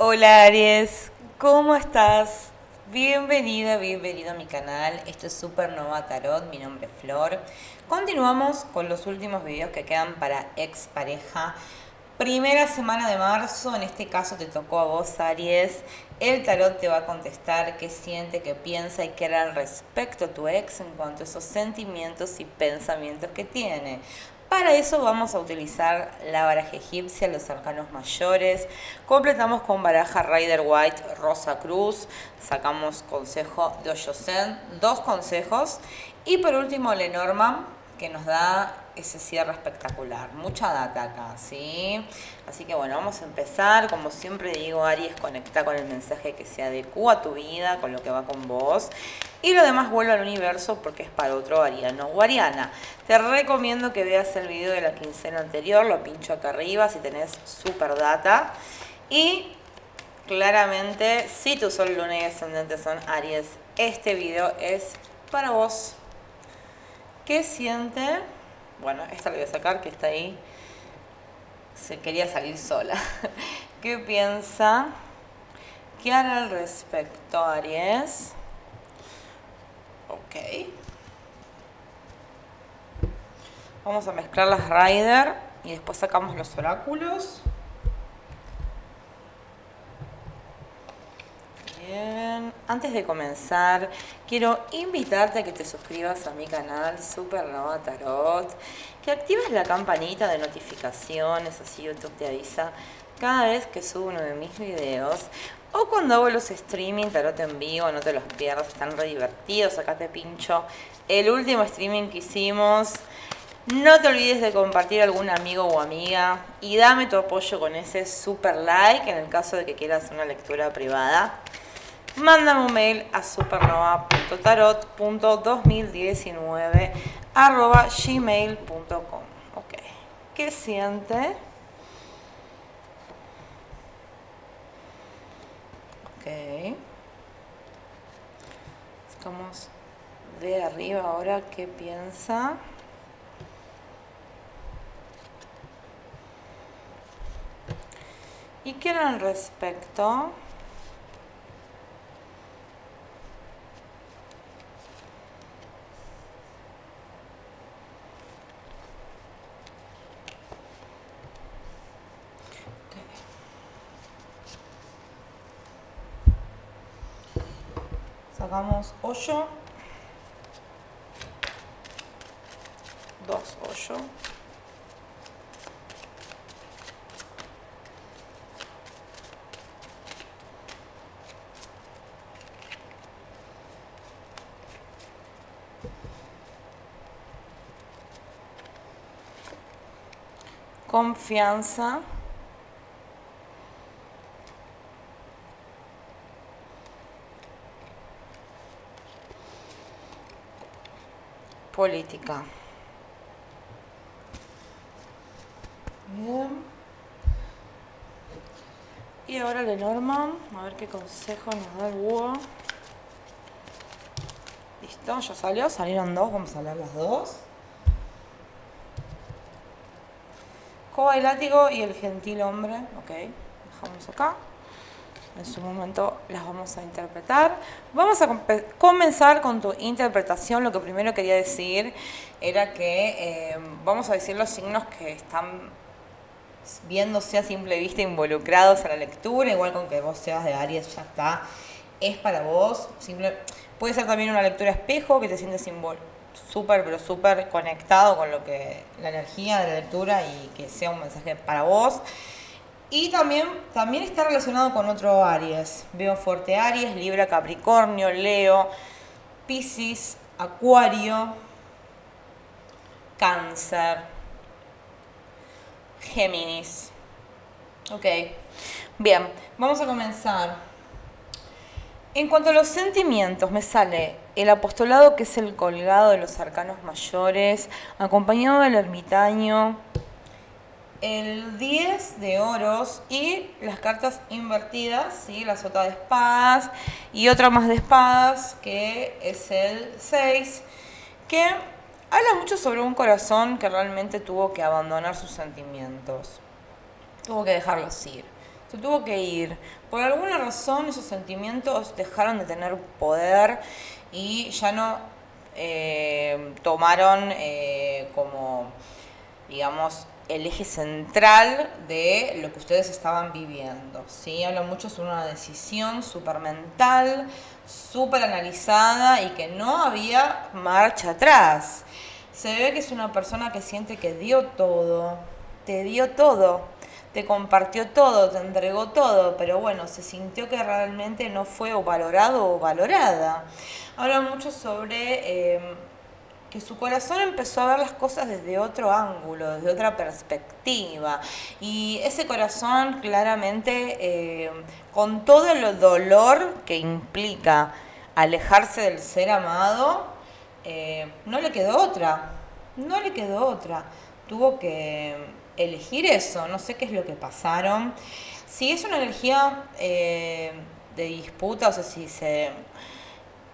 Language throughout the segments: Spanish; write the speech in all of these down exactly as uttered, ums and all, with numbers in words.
Hola Aries, ¿cómo estás? Bienvenida, bienvenido a mi canal. Esto es Supernova Tarot, mi nombre es Flor. Continuamos con los últimos videos que quedan para expareja. Primera semana de marzo, en este caso te tocó a vos, Aries. El tarot te va a contestar qué siente, qué piensa y qué hará al respecto a tu ex en cuanto a esos sentimientos y pensamientos que tiene. Para eso vamos a utilizar la baraja egipcia, los arcanos mayores. Completamos con baraja Rider White Rosa Cruz. Sacamos consejo de Ojo Sen, dos consejos. Y por último Lenormand, que nos da ese cierre espectacular. Mucha data acá, ¿sí? Así que bueno, vamos a empezar. Como siempre digo, Aries, conecta con el mensaje que se adecua a tu vida, con lo que va con vos. Y lo demás vuelve al universo porque es para otro ariano o ariana. Te recomiendo que veas el video de la quincena anterior, lo pincho acá arriba si tenés super data. Y claramente, si tu sol, luna y ascendente son Aries, este video es para vos. ¿Qué siente? Bueno, esta la voy a sacar, que está ahí. Se quería salir sola. ¿Qué piensa? ¿Qué hará al respecto, Aries? Ok. Vamos a mezclar las Rider y después sacamos los oráculos. Bien. Antes de comenzar, quiero invitarte a que te suscribas a mi canal Supernova Tarot, que actives la campanita de notificaciones, así YouTube te avisa cada vez que subo uno de mis videos o cuando hago los streaming tarot en vivo. No te los pierdas, están re divertidos. Acá te pincho el último streaming que hicimos. No te olvides de compartir a algún amigo o amiga y dame tu apoyo con ese super like en el caso de que quieras una lectura privada. Mándame un mail a supernova punto tarot punto dos mil diecinueve arroba gmail punto com. Ok, ¿qué siente? Ok. Estamos de arriba ahora. ¿Qué piensa? ¿Y qué era al respecto? Sacamos ocho, dos ocho, confianza. Política. Bien. Y ahora Lenormand, a ver qué consejo nos da el búho. Listo, ya salió, salieron dos, vamos a leer las dos. Escoba y látigo y el gentil hombre, ok, dejamos acá. En su momento las vamos a interpretar. Vamos a comenzar con tu interpretación. Lo que primero quería decir era que eh, vamos a decir los signos que están viéndose a simple vista involucrados a la lectura. Igual con que vos seas de Aries, ya está. Es para vos. Simple. Puede ser también una lectura espejo, que te sientes súper, pero súper conectado con lo que la energía de la lectura y que sea un mensaje para vos. Y también, también está relacionado con otro Aries. Veo fuerte Aries, Libra, Capricornio, Leo, Piscis, Acuario, Cáncer, Géminis. Ok, bien, vamos a comenzar. En cuanto a los sentimientos, me sale el apostolado, que es el colgado de los arcanos mayores, acompañado del ermitaño, el diez de oros y las cartas invertidas, ¿sí? La sota de espadas y otra más de espadas, que es el seis, que habla mucho sobre un corazón que realmente tuvo que abandonar sus sentimientos, tuvo que dejarlos ir, se tuvo que ir. Por alguna razón esos sentimientos dejaron de tener poder y ya no eh, tomaron eh, como, digamos, el eje central de lo que ustedes estaban viviendo, ¿sí? Habla mucho sobre una decisión súper mental, súper analizada y que no había marcha atrás. Se ve que es una persona que siente que dio todo, te dio todo, te compartió todo, te entregó todo, pero bueno, se sintió que realmente no fue o valorado o valorada. Habla mucho sobre... Eh, que su corazón empezó a ver las cosas desde otro ángulo, desde otra perspectiva. Y ese corazón claramente, eh, con todo el dolor que implica alejarse del ser amado, eh, no le quedó otra, no le quedó otra. Tuvo que elegir eso, no sé qué es lo que pasaron. Si es una energía eh, de disputa, o sea, si se...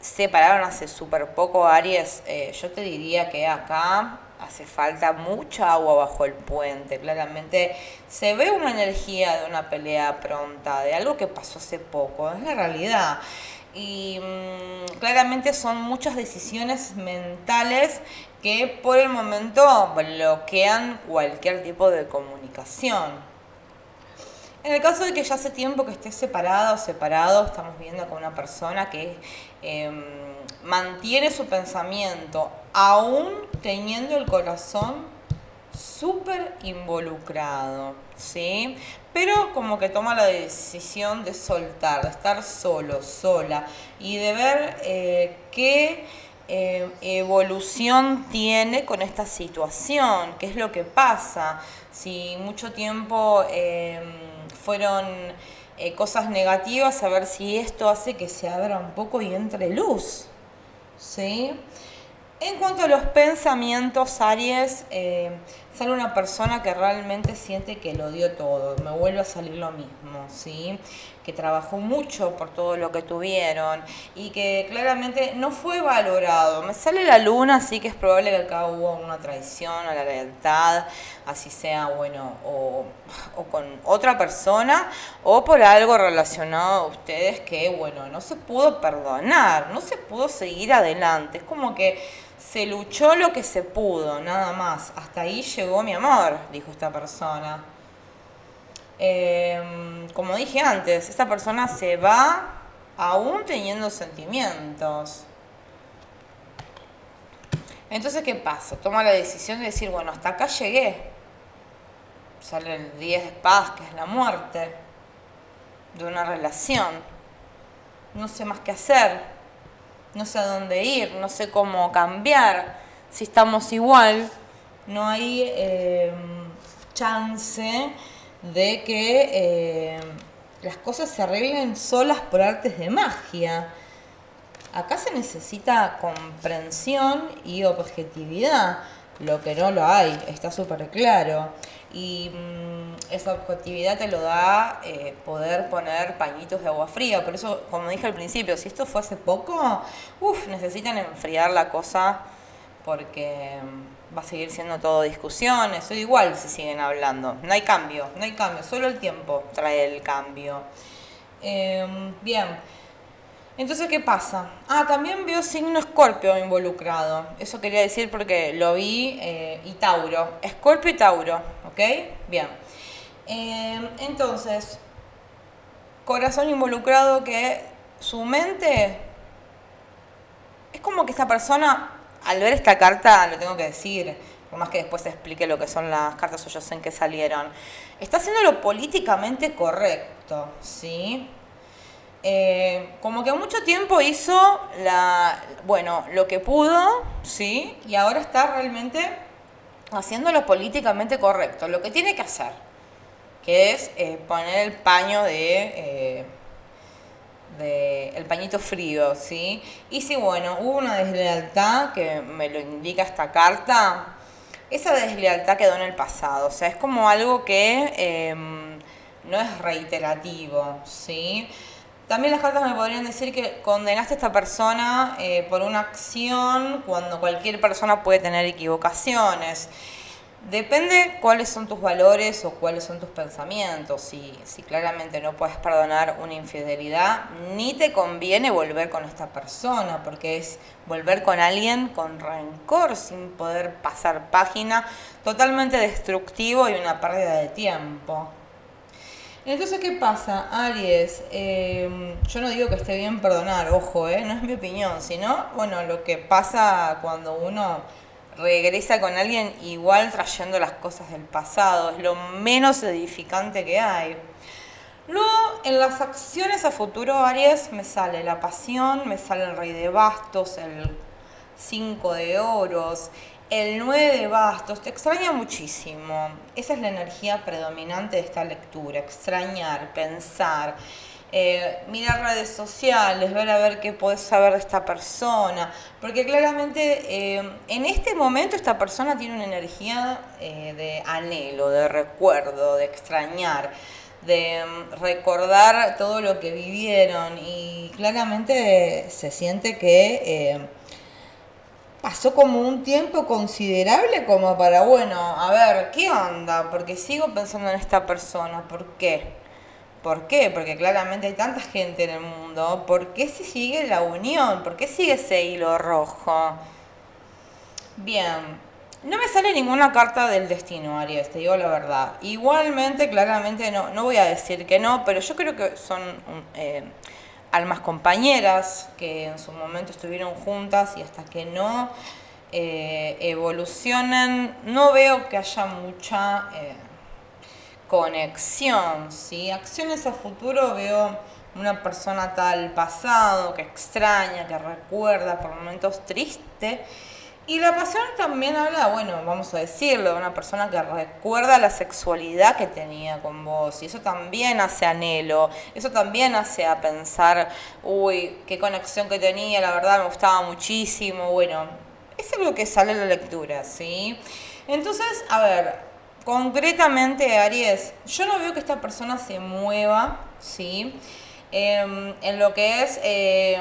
separaron hace súper poco, Aries, eh, yo te diría que acá hace falta mucha agua bajo el puente. Claramente se ve una energía de una pelea pronta, de algo que pasó hace poco, es la realidad. Y mmm, claramente son muchas decisiones mentales que por el momento bloquean cualquier tipo de comunicación. En el caso de que ya hace tiempo que estés separada o separado, estamos viendo con una persona que eh, mantiene su pensamiento, aún teniendo el corazón súper involucrado, ¿sí? Pero como que toma la decisión de soltar, de estar solo, sola, y de ver eh, qué eh, evolución tiene con esta situación, qué es lo que pasa. Si mucho tiempo... Eh, fueron eh, cosas negativas, a ver si esto hace que se abra un poco y entre luz, ¿sí? En cuanto a los pensamientos, Aries, eh, sale una persona que realmente siente que lo dio todo, me vuelve a salir lo mismo, ¿sí? Que trabajó mucho por todo lo que tuvieron y que claramente no fue valorado. Me sale la luna, así que es probable que acá hubo una traición a la lealtad, así sea, bueno, o, o con otra persona o por algo relacionado a ustedes que, bueno, no se pudo perdonar, no se pudo seguir adelante. Es como que... se luchó lo que se pudo, nada más. Hasta ahí llegó mi amor, dijo esta persona. Eh, como dije antes, esta persona se va aún teniendo sentimientos. Entonces, ¿qué pasa? Toma la decisión de decir, bueno, hasta acá llegué. Sale el diez de espadas, que es la muerte de una relación. No sé más qué hacer. No sé a dónde ir, no sé cómo cambiar. Si estamos igual, no hay eh, chance de que eh, las cosas se arreglen solas por artes de magia. Acá se necesita comprensión y objetividad, lo que no lo hay, está súper claro. Y mmm, esa objetividad te lo da eh, poder poner pañitos de agua fría. Por eso, como dije al principio, si esto fue hace poco, uff, necesitan enfriar la cosa porque va a seguir siendo todo discusiones. O igual se siguen hablando. No hay cambio, no hay cambio. Solo el tiempo trae el cambio. Eh, bien. Entonces, ¿qué pasa? Ah, también veo signo Escorpio involucrado. Eso quería decir porque lo vi. Eh, y Tauro. Escorpio y Tauro. ¿Ok? Bien. Eh, entonces, corazón involucrado que su mente... Es como que esta persona, al ver esta carta, lo tengo que decir, por más que después se explique lo que son las cartas Ojo Sen que salieron, está haciendo lo políticamente correcto, ¿sí? Eh, como que mucho tiempo hizo la, bueno, lo que pudo, ¿sí? Y ahora está realmente haciéndolo políticamente correcto, lo que tiene que hacer, que es eh, poner el paño de, eh, de el pañito frío, ¿sí? Y si, bueno, hubo una deslealtad que me lo indica esta carta, esa deslealtad quedó en el pasado, o sea, es como algo que eh, no es reiterativo, ¿sí? También las cartas me podrían decir que condenaste a esta persona eh, por una acción cuando cualquier persona puede tener equivocaciones. Depende cuáles son tus valores o cuáles son tus pensamientos. Si, si claramente no puedes perdonar una infidelidad, ni te conviene volver con esta persona, porque es volver con alguien con rencor, sin poder pasar página, totalmente destructivo y una pérdida de tiempo. Entonces, ¿qué pasa, Aries? Eh, yo no digo que esté bien perdonar, ojo, eh, no es mi opinión, sino, bueno, lo que pasa cuando uno regresa con alguien igual trayendo las cosas del pasado. Es lo menos edificante que hay. Luego, en las acciones a futuro, Aries, me sale la pasión, me sale el rey de bastos, el cinco de oros, el nueve de bastos. Te extraña muchísimo. Esa es la energía predominante de esta lectura. Extrañar, pensar, Eh, mirar redes sociales, ver a ver qué podés saber de esta persona, porque claramente eh, en este momento esta persona tiene una energía eh, de anhelo, de recuerdo, de extrañar, de recordar todo lo que vivieron, y claramente se siente que eh, pasó como un tiempo considerable como para, bueno, a ver, ¿qué onda? Porque sigo pensando en esta persona, ¿por qué? ¿Por qué? Porque claramente hay tanta gente en el mundo. ¿Por qué se sigue la unión? ¿Por qué sigue ese hilo rojo? Bien. No me sale ninguna carta del destino, Aries, te digo la verdad. Igualmente, claramente, no, no voy a decir que no, pero yo creo que son eh, almas compañeras que en su momento estuvieron juntas y hasta que no eh, evolucionan, no veo que haya mucha Eh, conexión, ¿sí? Acciones a futuro, veo una persona tal pasado, que extraña, que recuerda por momentos triste. Y la pasión también habla, bueno, vamos a decirlo, de una persona que recuerda la sexualidad que tenía con vos. Y eso también hace anhelo, eso también hace a pensar, uy, qué conexión que tenía, la verdad me gustaba muchísimo. Bueno, eso es lo que sale en la lectura, ¿sí? Entonces, a ver, concretamente, Aries, yo no veo que esta persona se mueva, ¿sí? Eh, en lo que es eh,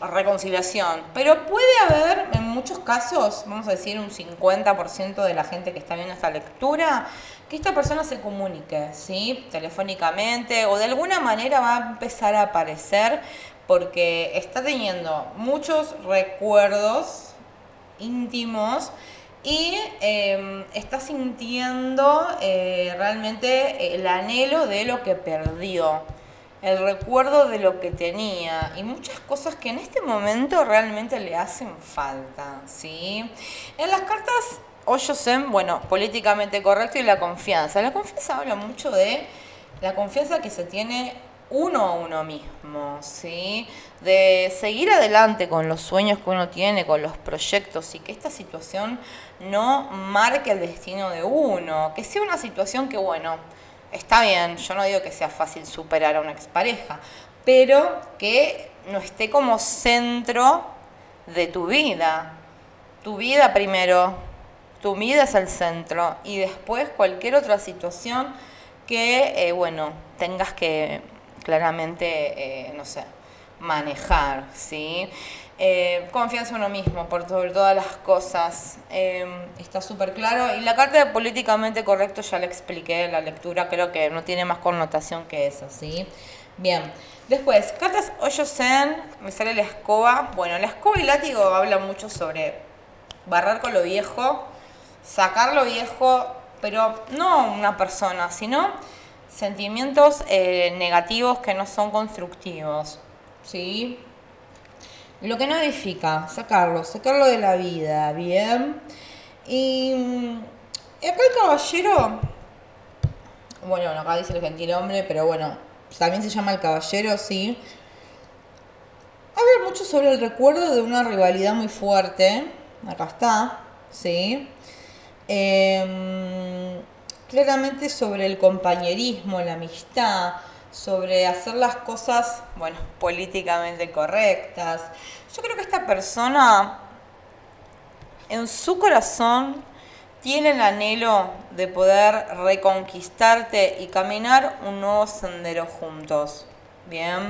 reconciliación. Pero puede haber, en muchos casos, vamos a decir un cincuenta por ciento de la gente que está viendo esta lectura, que esta persona se comunique, ¿sí? Telefónicamente, o de alguna manera va a empezar a aparecer, porque está teniendo muchos recuerdos íntimos y eh, está sintiendo eh, realmente el anhelo de lo que perdió, el recuerdo de lo que tenía y muchas cosas que en este momento realmente le hacen falta, ¿sí? En las cartas Ojo Sen, bueno, políticamente correcto y la confianza. La confianza habla mucho de la confianza que se tiene uno a uno mismo, ¿sí? De seguir adelante con los sueños que uno tiene, con los proyectos, y que esta situación no marque el destino de uno, que sea una situación que, bueno, está bien, yo no digo que sea fácil superar a una expareja, pero que no esté como centro de tu vida. Tu vida primero, tu vida es el centro, y después cualquier otra situación que, eh, bueno, tengas que claramente, eh, no sé, manejar, ¿sí? Eh, confianza en uno mismo por sobre todas las cosas. Eh, está súper claro. Y la carta de políticamente correcto ya la expliqué en la lectura. Creo que no tiene más connotación que eso, ¿sí? Bien. Después, cartas Ojo Sen, me sale la escoba. Bueno, la escoba y látigo habla mucho sobre barrar con lo viejo, sacar lo viejo, pero no una persona, sino sentimientos eh, negativos que no son constructivos, ¿sí? Lo que no edifica, sacarlo, sacarlo de la vida, ¿bien? Y acá el caballero, bueno, acá dice el gentilhombre, pero bueno, también se llama el caballero, ¿sí? Habla mucho sobre el recuerdo de una rivalidad muy fuerte, acá está, ¿sí? Eh, claramente sobre el compañerismo, la amistad, sobre hacer las cosas, bueno, políticamente correctas. Yo creo que esta persona, en su corazón, tiene el anhelo de poder reconquistarte y caminar un nuevo sendero juntos, ¿bien?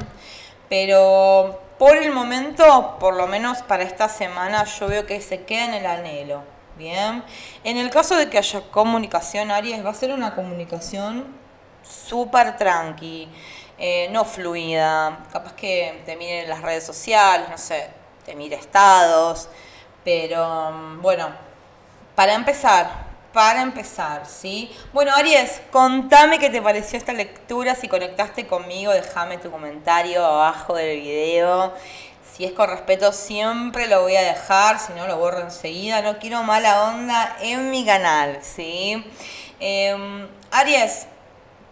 Pero por el momento, por lo menos para esta semana, yo veo que se queda en el anhelo, Bien. En el caso de que haya comunicación, Aries, va a ser una comunicación súper tranqui, eh, no fluida. Capaz que te miren las redes sociales, no sé, te mire estados. Pero, bueno, para empezar... Para empezar, ¿sí? Bueno, Aries, contame qué te pareció esta lectura. Si conectaste conmigo, déjame tu comentario abajo del video. Si es con respeto, siempre lo voy a dejar. Si no, lo borro enseguida. No quiero mala onda en mi canal, ¿sí? Eh, Aries,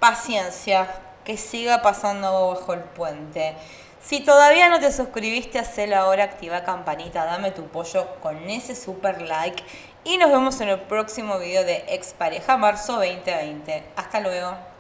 paciencia. Que siga pasando bajo el puente. Si todavía no te suscribiste, hacelo ahora. Activa campanita. Dame tu pollo con ese super like. Y nos vemos en el próximo video de Expareja Marzo veinte veinte. Hasta luego.